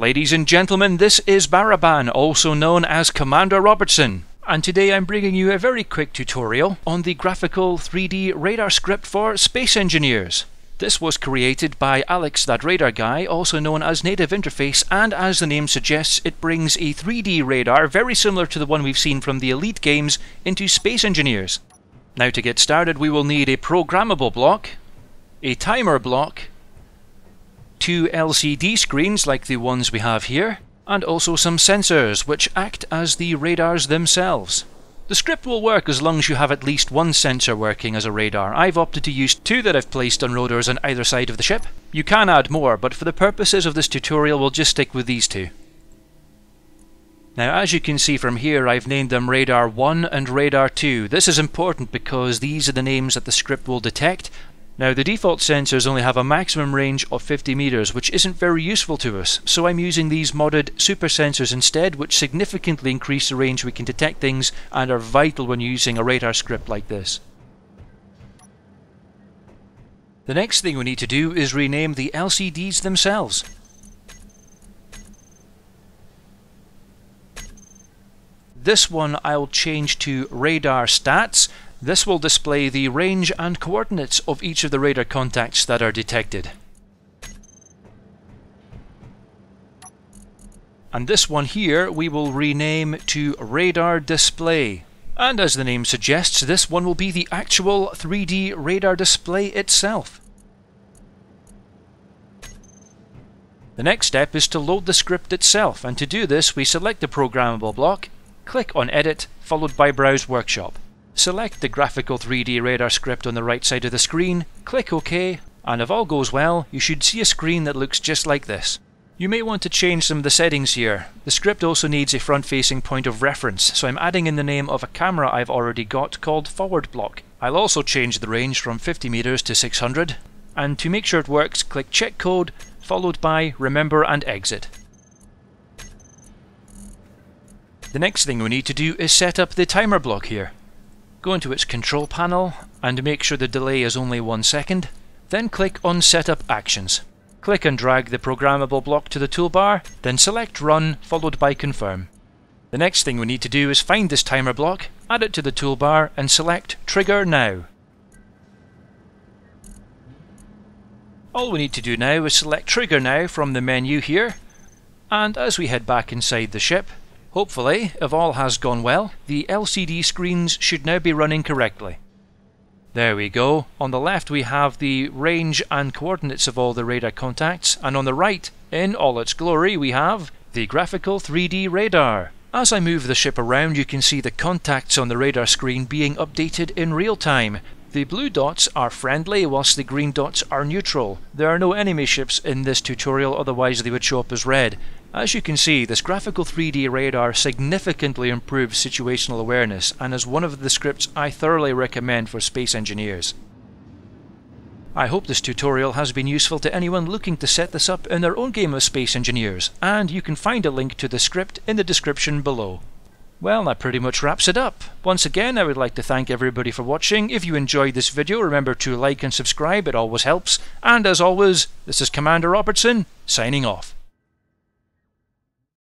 Ladies and gentlemen, this is Baraban, also known as Commander Robertson, and today I'm bringing you a very quick tutorial on the Graphical 3D Radar Script for Space Engineers. This was created by Alex that Radar Guy, also known as Native Interface, and as the name suggests, it brings a 3D radar very similar to the one we've seen from the Elite games into Space Engineers. Now, to get started, we will need a programmable block, a timer block, two LCD screens like the ones we have here, and also some sensors which act as the radars themselves. The script will work as long as you have at least one sensor working as a radar. I've opted to use two that I've placed on rotors on either side of the ship. You can add more, but for the purposes of this tutorial we'll just stick with these two. Now, as you can see from here, I've named them Radar 1 and Radar 2. This is important because these are the names that the script will detect. Now, the default sensors only have a maximum range of 50 meters, which isn't very useful to us, so I'm using these modded super sensors instead, which significantly increase the range we can detect things and are vital when using a radar script like this. The next thing we need to do is rename the LCDs themselves. This one I'll change to Radar Stats. This will display the range and coordinates of each of the radar contacts that are detected. And this one here we will rename to Radar Display. And as the name suggests, this one will be the actual 3D radar display itself. The next step is to load the script itself, and to do this we select the programmable block, click on Edit, followed by Browse Workshop. Select the Graphical 3D Radar Script on the right side of the screen, click OK, and if all goes well, you should see a screen that looks just like this. You may want to change some of the settings here. The script also needs a front-facing point of reference, so I'm adding in the name of a camera I've already got called Forward Block. I'll also change the range from 50 meters to 600, and to make sure it works, click Check Code, followed by Remember and Exit. The next thing we need to do is set up the timer block here. Go into its control panel and make sure the delay is only 1 second, then click on Setup Actions. Click and drag the programmable block to the toolbar, then select Run, followed by Confirm. The next thing we need to do is find this timer block, add it to the toolbar and select Trigger Now. All we need to do now is select Trigger Now from the menu here, and as we head back inside the ship, hopefully, if all has gone well, the LCD screens should now be running correctly. There we go. On the left we have the range and coordinates of all the radar contacts, and on the right, in all its glory, we have the Graphical 3D Radar. As I move the ship around, you can see the contacts on the radar screen being updated in real time. The blue dots are friendly, whilst the green dots are neutral. There are no enemy ships in this tutorial, otherwise they would show up as red. As you can see, this Graphical 3D Radar significantly improves situational awareness and is one of the scripts I thoroughly recommend for space engineers. I hope this tutorial has been useful to anyone looking to set this up in their own game of space engineers, and you can find a link to the script in the description below. Well, that pretty much wraps it up. Once again, I would like to thank everybody for watching. If you enjoyed this video, remember to like and subscribe, it always helps. And as always, this is Commander Robertson, signing off.